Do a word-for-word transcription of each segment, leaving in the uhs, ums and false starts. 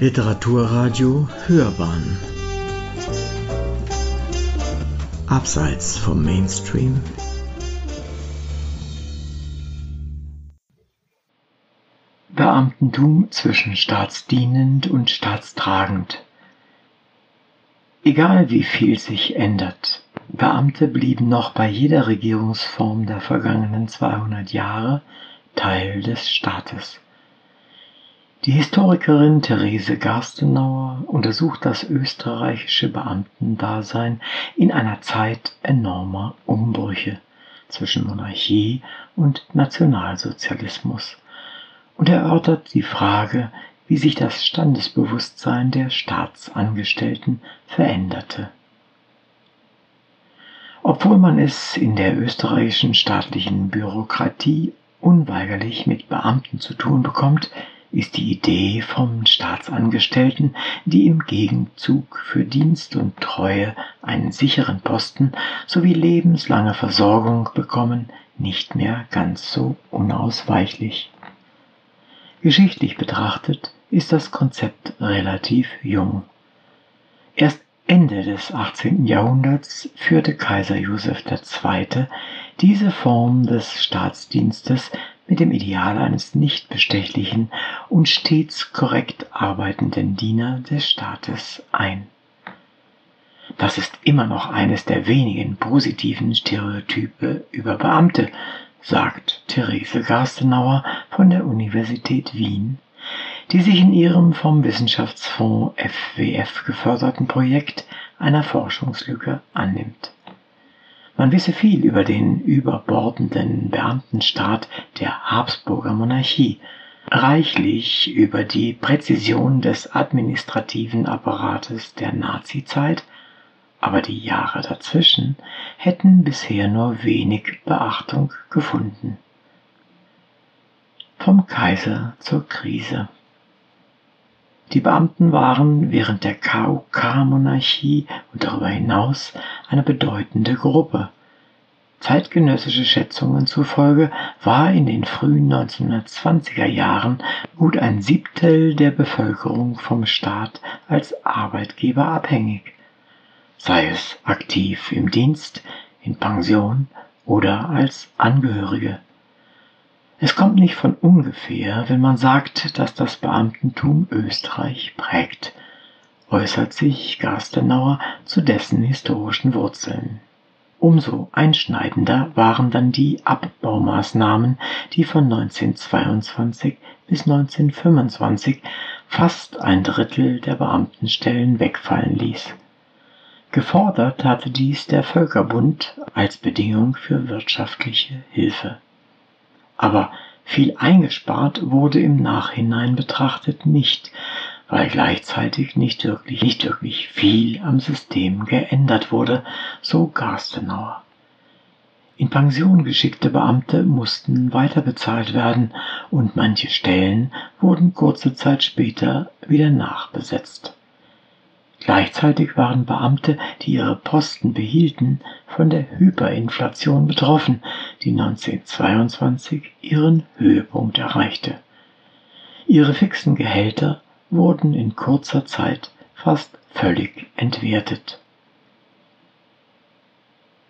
Literaturradio Hörbahn. Abseits vom Mainstream. Beamtentum zwischen staatsdienend und staatstragend. Egal wie viel sich ändert, Beamte blieben noch bei jeder Regierungsform der vergangenen zweihundert Jahre Teil des Staates. Die Historikerin Therese Garstenauer untersucht das österreichische Beamtendasein in einer Zeit enormer Umbrüche zwischen Monarchie und Nationalsozialismus und erörtert die Frage, wie sich das Standesbewusstsein der Staatsangestellten veränderte. Obwohl man es in der österreichischen staatlichen Bürokratie unweigerlich mit Beamten zu tun bekommt, ist die Idee vom Staatsangestellten, die im Gegenzug für Dienst und Treue einen sicheren Posten sowie lebenslange Versorgung bekommen, nicht mehr ganz so unausweichlich. Geschichtlich betrachtet ist das Konzept relativ jung. Erst Ende des achtzehnten Jahrhunderts führte Kaiser Joseph der Zweite diese Form des Staatsdienstes mit dem Ideal eines nicht bestechlichen und stets korrekt arbeitenden Diener des Staates ein. Das ist immer noch eines der wenigen positiven Stereotype über Beamte, sagt Therese Garstenauer von der Universität Wien, die sich in ihrem vom Wissenschaftsfonds F W F geförderten Projekt einer Forschungslücke annimmt. Man wisse viel über den überbordenden Beamtenstaat der Habsburger Monarchie, reichlich über die Präzision des administrativen Apparates der Nazizeit, aber die Jahre dazwischen hätten bisher nur wenig Beachtung gefunden. Vom Kaiser zur Krise. Die Beamten waren während der K U K-Monarchie und darüber hinaus eine bedeutende Gruppe. Zeitgenössische Schätzungen zufolge war in den frühen neunzehnhundertzwanziger Jahren gut ein Siebtel der Bevölkerung vom Staat als Arbeitgeber abhängig, sei es aktiv im Dienst, in Pension oder als Angehörige. Es kommt nicht von ungefähr, wenn man sagt, dass das Beamtentum Österreich prägt, äußert sich Garstenauer zu dessen historischen Wurzeln. Umso einschneidender waren dann die Abbaumaßnahmen, die von neunzehnhundertzweiundzwanzig bis neunzehnhundertfünfundzwanzig fast ein Drittel der Beamtenstellen wegfallen ließ. Gefordert hatte dies der Völkerbund als Bedingung für wirtschaftliche Hilfe. Aber viel eingespart wurde im Nachhinein betrachtet nicht, weil gleichzeitig nicht wirklich, nicht wirklich viel am System geändert wurde, so Garstenauer. In Pension geschickte Beamte mussten weiterbezahlt werden und manche Stellen wurden kurze Zeit später wieder nachbesetzt. Gleichzeitig waren Beamte, die ihre Posten behielten, von der Hyperinflation betroffen, die neunzehnhundertzweiundzwanzig ihren Höhepunkt erreichte. Ihre fixen Gehälter wurden in kurzer Zeit fast völlig entwertet.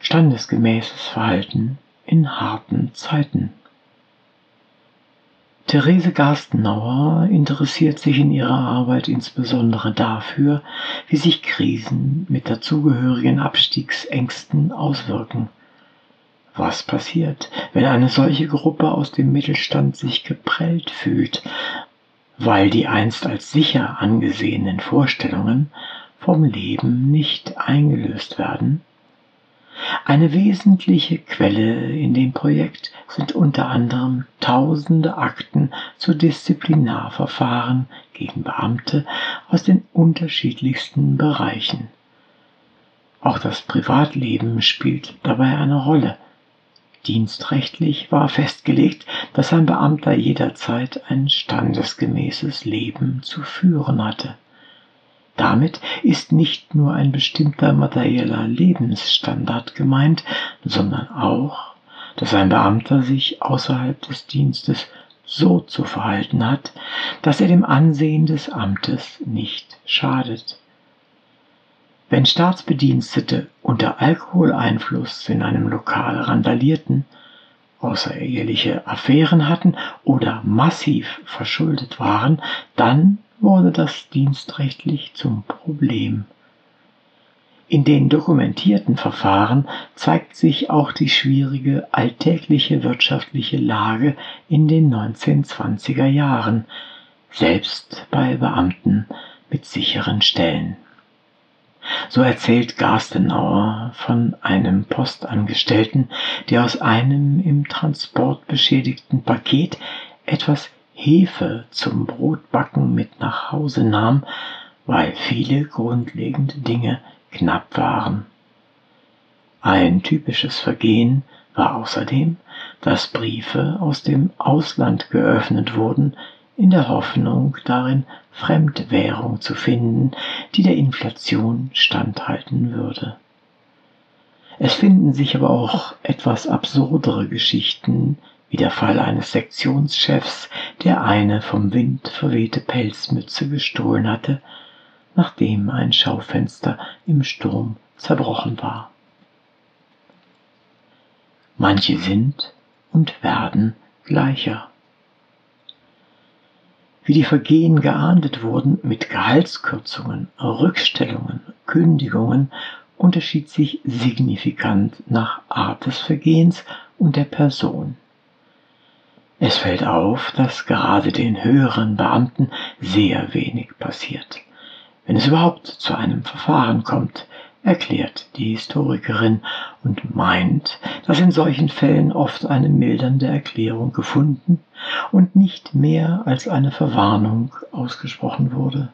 Standesgemäßes Verhalten in harten Zeiten. Therese Garstenauer interessiert sich in ihrer Arbeit insbesondere dafür, wie sich Krisen mit dazugehörigen Abstiegsängsten auswirken. Was passiert, wenn eine solche Gruppe aus dem Mittelstand sich geprellt fühlt, weil die einst als sicher angesehenen Vorstellungen vom Leben nicht eingelöst werden? Eine wesentliche Quelle in dem Projekt sind unter anderem tausende Akten zu Disziplinarverfahren gegen Beamte aus den unterschiedlichsten Bereichen. Auch das Privatleben spielt dabei eine Rolle. Dienstrechtlich war festgelegt, dass ein Beamter jederzeit ein standesgemäßes Leben zu führen hatte. Damit ist nicht nur ein bestimmter materieller Lebensstandard gemeint, sondern auch, dass ein Beamter sich außerhalb des Dienstes so zu verhalten hat, dass er dem Ansehen des Amtes nicht schadet. Wenn Staatsbedienstete unter Alkoholeinfluss in einem Lokal randalierten, außereheliche Affären hatten oder massiv verschuldet waren, dann wurde das dienstrechtlich zum Problem. In den dokumentierten Verfahren zeigt sich auch die schwierige alltägliche wirtschaftliche Lage in den neunzehnhundertzwanziger Jahren, selbst bei Beamten mit sicheren Stellen. So erzählt Garstenauer von einem Postangestellten, der aus einem im Transport beschädigten Paket etwas Hefe zum Brotbacken mit nach Hause nahm, weil viele grundlegende Dinge knapp waren. Ein typisches Vergehen war außerdem, dass Briefe aus dem Ausland geöffnet wurden, in der Hoffnung, darin Fremdwährung zu finden, die der Inflation standhalten würde. Es finden sich aber auch etwas absurdere Geschichten, wie der Fall eines Sektionschefs, der eine vom Wind verwehte Pelzmütze gestohlen hatte, nachdem ein Schaufenster im Sturm zerbrochen war. Manche sind und werden gleicher. Wie die Vergehen geahndet wurden mit Gehaltskürzungen, Rückstellungen, Kündigungen, unterschied sich signifikant nach Art des Vergehens und der Person. Es fällt auf, dass gerade den höheren Beamten sehr wenig passiert. Wenn es überhaupt zu einem Verfahren kommt, erklärt die Historikerin und meint, dass in solchen Fällen oft eine mildernde Erklärung gefunden und nicht mehr als eine Verwarnung ausgesprochen wurde.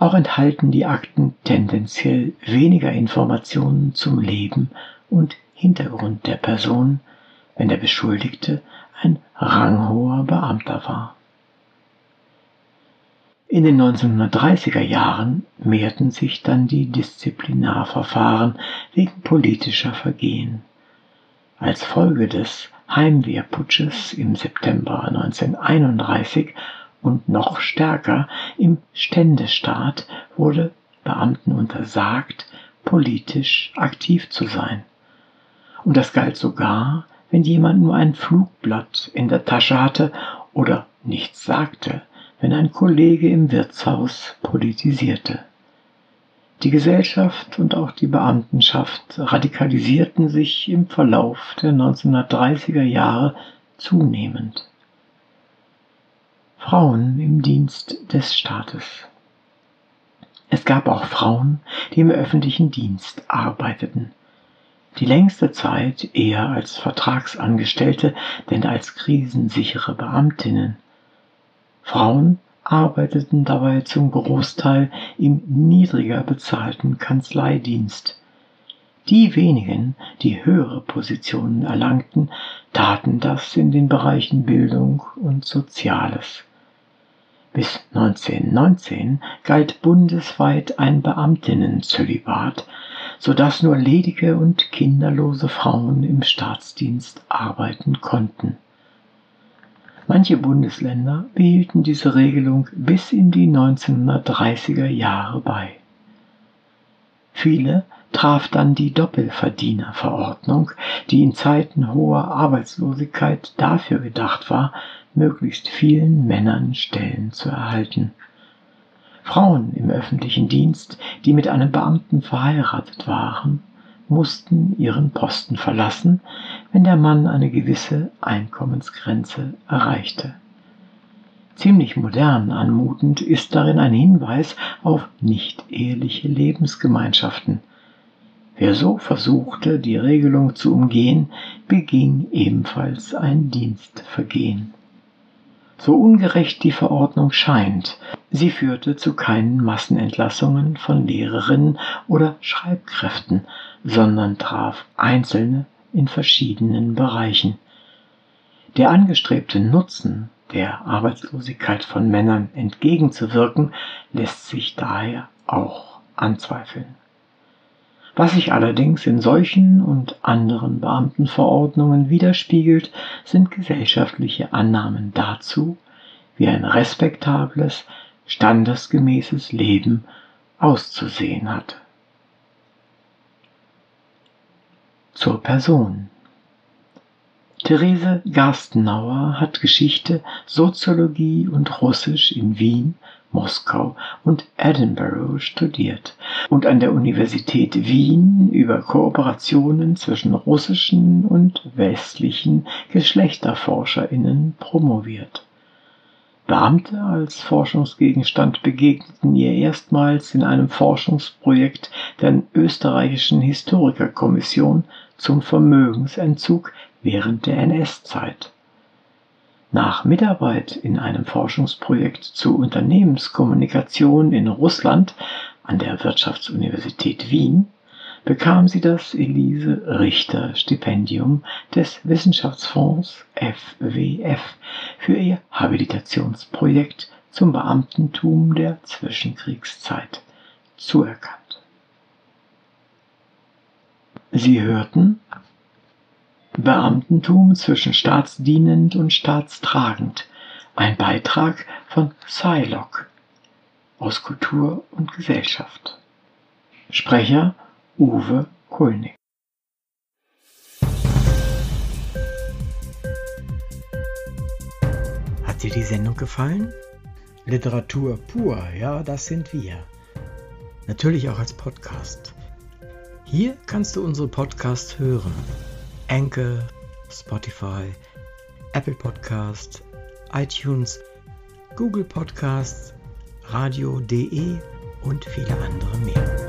Auch enthalten die Akten tendenziell weniger Informationen zum Leben und Hintergrund der Person, wenn der Beschuldigte ein ranghoher Beamter war. In den neunzehnhundertdreißiger Jahren mehrten sich dann die Disziplinarverfahren wegen politischer Vergehen. Als Folge des Heimwehrputsches im September neunzehnhunderteinunddreißig und noch stärker im Ständestaat wurde Beamten untersagt, politisch aktiv zu sein. Und das galt sogar, wenn jemand nur ein Flugblatt in der Tasche hatte oder nichts sagte, wenn ein Kollege im Wirtshaus politisierte. Die Gesellschaft und auch die Beamtenschaft radikalisierten sich im Verlauf der neunzehnhundertdreißiger Jahre zunehmend. Frauen im Dienst des Staates. Es gab auch Frauen, die im öffentlichen Dienst arbeiteten. Die längste Zeit eher als Vertragsangestellte, denn als krisensichere Beamtinnen. Frauen arbeiteten dabei zum Großteil im niedriger bezahlten Kanzleidienst. Die wenigen, die höhere Positionen erlangten, taten das in den Bereichen Bildung und Soziales. Bis neunzehnhundertneunzehn galt bundesweit ein Beamtinnenzölibat, sodass nur ledige und kinderlose Frauen im Staatsdienst arbeiten konnten. Manche Bundesländer behielten diese Regelung bis in die neunzehnhundertdreißiger Jahre bei. Viele traf dann die Doppelverdienerverordnung, die in Zeiten hoher Arbeitslosigkeit dafür gedacht war, möglichst vielen Männern Stellen zu erhalten. Frauen im öffentlichen Dienst, die mit einem Beamten verheiratet waren, mussten ihren Posten verlassen, wenn der Mann eine gewisse Einkommensgrenze erreichte. Ziemlich modern anmutend ist darin ein Hinweis auf nicht-eheliche Lebensgemeinschaften. Wer so versuchte, die Regelung zu umgehen, beging ebenfalls ein Dienstvergehen. So ungerecht die Verordnung scheint, sie führte zu keinen Massenentlassungen von Lehrerinnen oder Schreibkräften, sondern traf Einzelne in verschiedenen Bereichen. Der angestrebte Nutzen, der Arbeitslosigkeit von Männern entgegenzuwirken, lässt sich daher auch anzweifeln. Was sich allerdings in solchen und anderen Beamtenverordnungen widerspiegelt, sind gesellschaftliche Annahmen dazu, wie ein respektables, standesgemäßes Leben auszusehen hat. Zur Person. Therese Garstenauer hat Geschichte, Soziologie und Russisch in Wien, Moskau und Edinburgh studiert und an der Universität Wien über Kooperationen zwischen russischen und westlichen GeschlechterforscherInnen promoviert. Beamte als Forschungsgegenstand begegneten ihr erstmals in einem Forschungsprojekt der Österreichischen Historikerkommission zum Vermögensentzug während der N S-Zeit. Nach Mitarbeit in einem Forschungsprojekt zur Unternehmenskommunikation in Russland an der Wirtschaftsuniversität Wien bekam sie das Elise-Richter-Stipendium des Wissenschaftsfonds F W F für ihr Habilitationsprojekt zum Beamtentum der Zwischenkriegszeit zuerkannt. Sie hörten Beamtentum zwischen staatsdienend und staatstragend, ein Beitrag von SciLog aus Kultur und Gesellschaft. Sprecher Uwe Kulnig. Hat dir die Sendung gefallen? Literatur pur, ja, das sind wir. Natürlich auch als Podcast. Hier kannst du unsere Podcasts hören. Anchor, Spotify, Apple Podcasts, iTunes, Google Podcasts, radio punkt de und viele andere mehr.